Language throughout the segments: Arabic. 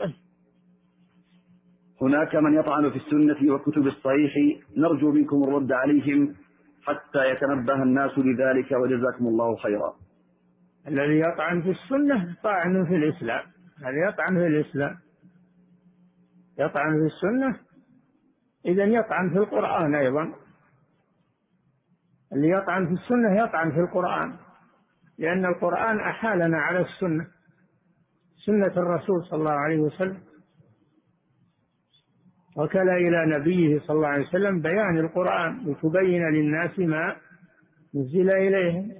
بس. هناك من يطعن في السنة وكتب الصحيح، نرجو منكم الرد عليهم حتى يتنبه الناس لذلك وجزاكم الله خيرا. الذي يطعن في السنة طعن في الإسلام، الذي يطعن في الإسلام يطعن في السنة إذا يطعن في القرآن أيضا. اللي يطعن في السنة يطعن في القرآن، لأن القرآن أحالنا على السنة، سنة الرسول صلى الله عليه وسلم، وكل إلى نبيه صلى الله عليه وسلم بيان القرآن وتبين للناس ما نزل إليهم.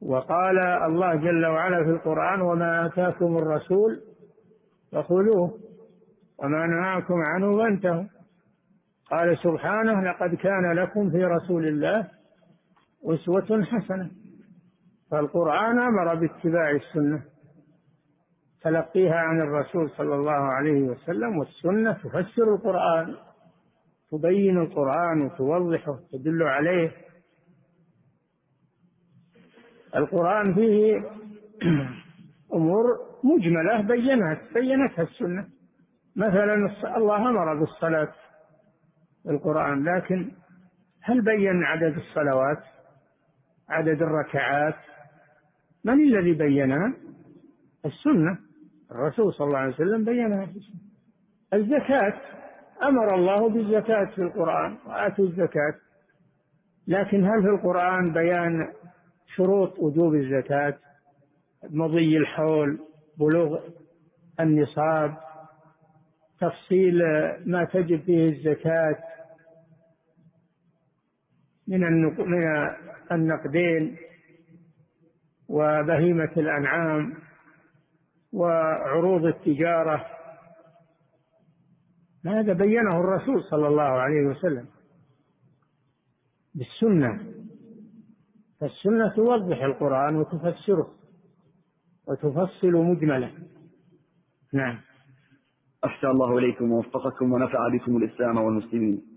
وقال الله جل وعلا في القرآن: وما آتاكم الرسول فخذوه وما نهاكم عنه فانتهوا. قال سبحانه: لقد كان لكم في رسول الله أسوة حسنة. فالقرآن أمر باتباع السنة، تلقيها عن الرسول صلى الله عليه وسلم، والسنة تفسر القرآن، تبين القرآن وتوضحه، تدل عليه. القرآن فيه أمور مجملة بينتها السنة. مثلا الله أمر بالصلاة القرآن، لكن هل بين عدد الصلوات، عدد الركعات؟ من الذي بينها؟ السنة، الرسول صلى الله عليه وسلم بينها. الزكاة أمر الله بالزكاة في القرآن: وآتوا الزكاة، لكن هل في القرآن بيان شروط وجوب الزكاة؟ مضي الحول، بلوغ النصاب، تفصيل ما تجب فيه الزكاة من النقدين وبهيمة الأنعام وعروض التجارة، هذا بينه الرسول صلى الله عليه وسلم بالسنة. فالسنة توضح القرآن وتفسره وتفصل مجمله. نعم. أحسن الله إليكم ووفقكم ونفع بكم الإسلام والمسلمين.